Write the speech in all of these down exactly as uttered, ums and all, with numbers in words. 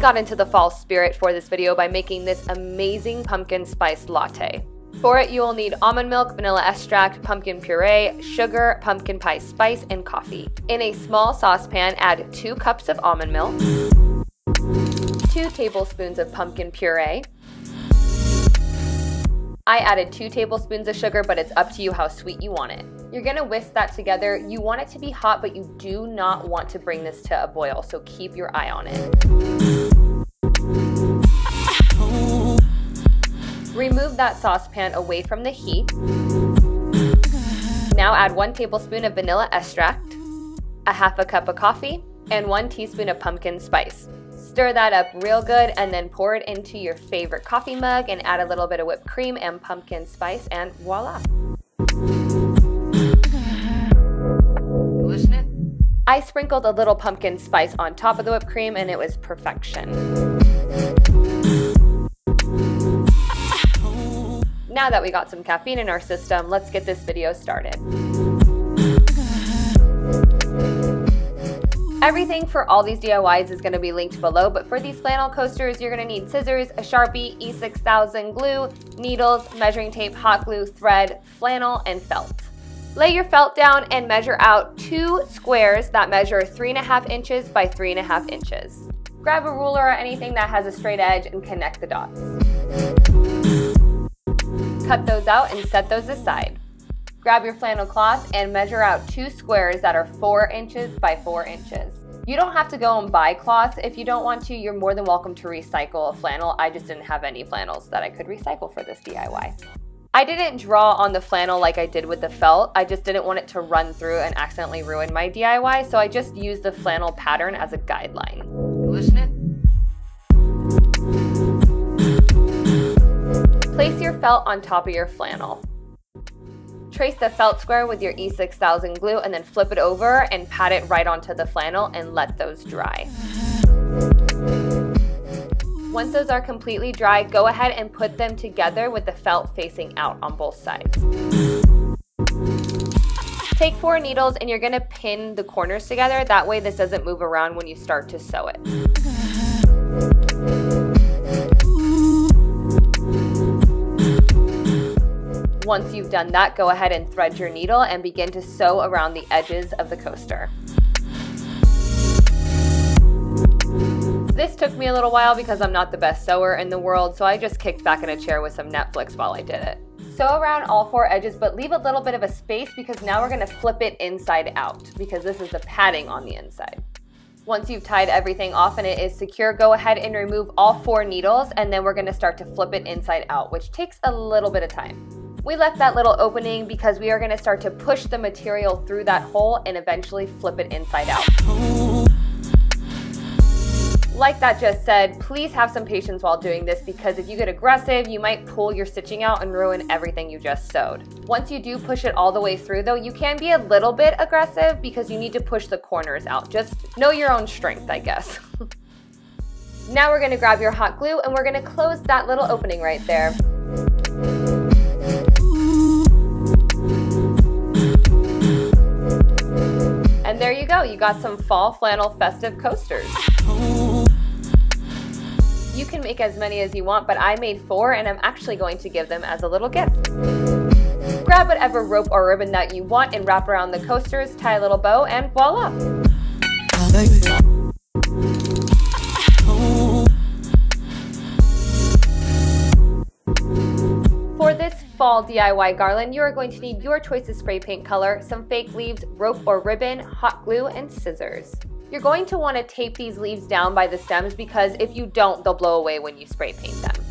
got into the fall spirit for this video by making this amazing pumpkin spice latte. For it, you will need almond milk, vanilla extract, pumpkin puree, sugar, pumpkin pie spice, and coffee. In a small saucepan, add two cups of almond milk, two tablespoons of pumpkin puree. I added two tablespoons of sugar, but it's up to you how sweet you want it. You're gonna whisk that together. You want it to be hot, but you do not want to bring this to a boil, so keep your eye on it. Remove that saucepan away from the heat. Now add one tablespoon of vanilla extract, a half a cup of coffee, and one teaspoon of pumpkin spice. Stir that up real good and then pour it into your favorite coffee mug and add a little bit of whipped cream and pumpkin spice, and voila. I sprinkled a little pumpkin spice on top of the whipped cream and it was perfection. Now that we got some caffeine in our system, let's get this video started. Everything for all these D I Ys is going to be linked below, but for these flannel coasters, you're going to need scissors, a Sharpie, E six thousand glue, needles, measuring tape, hot glue, thread, flannel, and felt. Lay your felt down and measure out two squares that measure three and a half inches by three and a half inches. Grab a ruler or anything that has a straight edge and connect the dots. Cut those out and set those aside. Grab your flannel cloth and measure out two squares that are four inches by four inches. You don't have to go and buy cloths. If you don't want to, you're more than welcome to recycle a flannel. I just didn't have any flannels that I could recycle for this D I Y. I didn't draw on the flannel like I did with the felt. I just didn't want it to run through and accidentally ruin my D I Y, so I just used the flannel pattern as a guideline. Listening? Place your felt on top of your flannel. Trace the felt square with your E six thousand glue and then flip it over and pat it right onto the flannel and let those dry. Once those are completely dry, go ahead and put them together with the felt facing out on both sides. Take four needles and you're gonna pin the corners together. That way this doesn't move around when you start to sew it. Once you've done that, go ahead and thread your needle and begin to sew around the edges of the coaster. This took me a little while because I'm not the best sewer in the world, so I just kicked back in a chair with some Netflix while I did it. Sew around all four edges, but leave a little bit of a space because now we're going to flip it inside out because this is the padding on the inside. Once you've tied everything off and it is secure, go ahead and remove all four needles, and then we're going to start to flip it inside out, which takes a little bit of time. We left that little opening because we are going to start to push the material through that hole and eventually flip it inside out. Like that just said, please have some patience while doing this because if you get aggressive, you might pull your stitching out and ruin everything you just sewed. Once you do push it all the way through though, you can be a little bit aggressive because you need to push the corners out. Just know your own strength, I guess. Now we're going to grab your hot glue and we're going to close that little opening right there. There you go, you got some fall flannel festive coasters. You can make as many as you want, but I made four and I'm actually going to give them as a little gift. Grab whatever rope or ribbon that you want and wrap around the coasters, tie a little bow, and voila. For this fall D I Y garland, you are going to need your choice of spray paint color, some fake leaves, rope or ribbon, hot glue, and scissors. You're going to want to tape these leaves down by the stems because if you don't, they'll blow away when you spray paint them.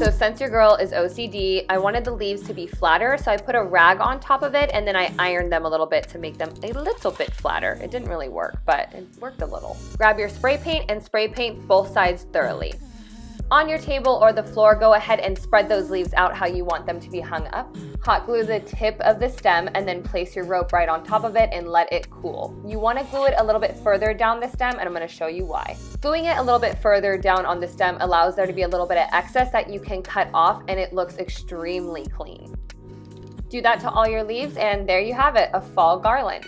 So since your girl is O C D, I wanted the leaves to be flatter, so I put a rag on top of it and then I ironed them a little bit to make them a little bit flatter. It didn't really work, but it worked a little. Grab your spray paint and spray paint both sides thoroughly. On your table or the floor, go ahead and spread those leaves out how you want them to be hung up. Hot glue the tip of the stem and then place your rope right on top of it and let it cool. You want to glue it a little bit further down the stem and I'm going to show you why. Gluing it a little bit further down on the stem allows there to be a little bit of excess that you can cut off and it looks extremely clean. Do that to all your leaves and there you have it, a fall garland.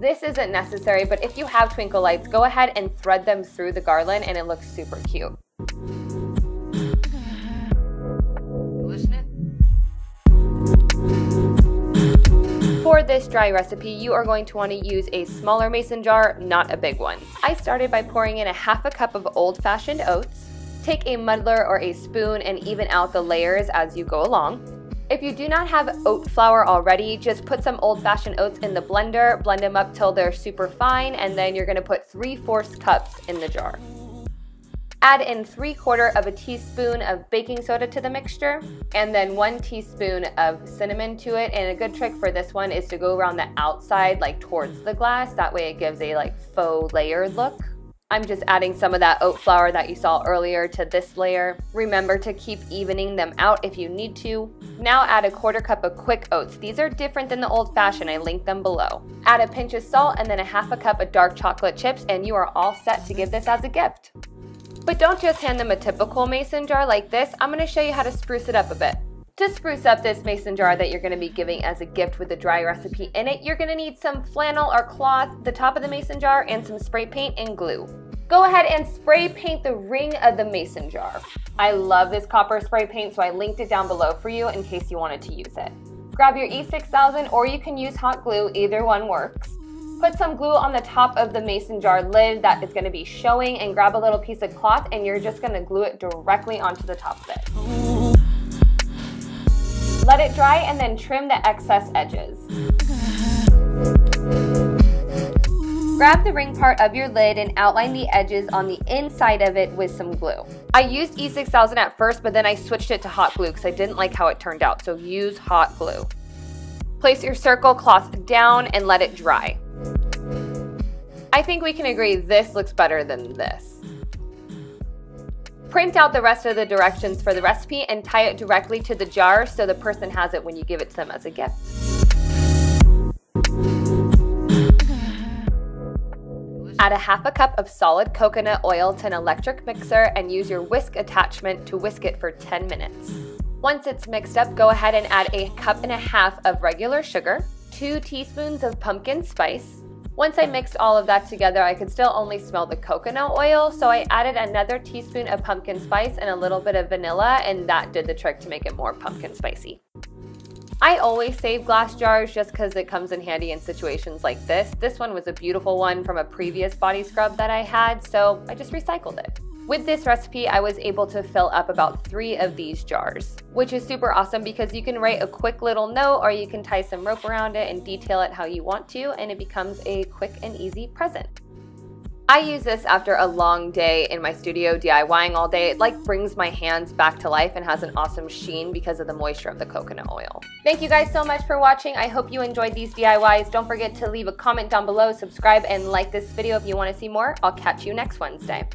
This isn't necessary, but if you have twinkle lights, go ahead and thread them through the garland and it looks super cute. For this dry recipe, you are going to want to use a smaller mason jar, not a big one. I started by pouring in a half a cup of old-fashioned oats. Take a muddler or a spoon and even out the layers as you go along. If you do not have oat flour already, just put some old-fashioned oats in the blender, blend them up till they're super fine, and then you're going to put three-fourths cups in the jar. Add in three-quarter of a teaspoon of baking soda to the mixture, and then one teaspoon of cinnamon to it. And a good trick for this one is to go around the outside, like towards the glass. That way it gives a like faux layered look. I'm just adding some of that oat flour that you saw earlier to this layer. Remember to keep evening them out if you need to. Now add a quarter cup of quick oats. These are different than the old fashioned, I linked them below. Add a pinch of salt and then a half a cup of dark chocolate chips, and you are all set to give this as a gift. But don't just hand them a typical mason jar like this. I'm going to show you how to spruce it up a bit. To spruce up this mason jar that you're going to be giving as a gift with a dry recipe in it, you're going to need some flannel or cloth, the top of the mason jar, and some spray paint and glue. Go ahead and spray paint the ring of the mason jar. I love this copper spray paint, so I linked it down below for you in case you wanted to use it. Grab your E six thousand or you can use hot glue, either one works. Put some glue on the top of the mason jar lid that is going to be showing, and grab a little piece of cloth and you're just going to glue it directly onto the top of it. Let it dry and then trim the excess edges. Grab the ring part of your lid and outline the edges on the inside of it with some glue. I used E six thousand at first, but then I switched it to hot glue because I didn't like how it turned out, so use hot glue. Place your circle cloth down and let it dry. I think we can agree this looks better than this. Print out the rest of the directions for the recipe and tie it directly to the jar so the person has it when you give it to them as a gift. Add a half a cup of solid coconut oil to an electric mixer and use your whisk attachment to whisk it for ten minutes. Once it's mixed up, go ahead and add a cup and a half of regular sugar, two teaspoons of pumpkin spice. Once I mixed all of that together, I could still only smell the coconut oil, so I added another teaspoon of pumpkin spice and a little bit of vanilla, and that did the trick to make it more pumpkin spicy. I always save glass jars just because it comes in handy in situations like this. This one was a beautiful one from a previous body scrub that I had, so I just recycled it. With this recipe, I was able to fill up about three of these jars, which is super awesome because you can write a quick little note or you can tie some rope around it and detail it how you want to, and it becomes a quick and easy present. I use this after a long day in my studio DIYing all day. It like brings my hands back to life and has an awesome sheen because of the moisture of the coconut oil. Thank you guys so much for watching. I hope you enjoyed these D I Ys. Don't forget to leave a comment down below, subscribe, and like this video if you want to see more. I'll catch you next Wednesday.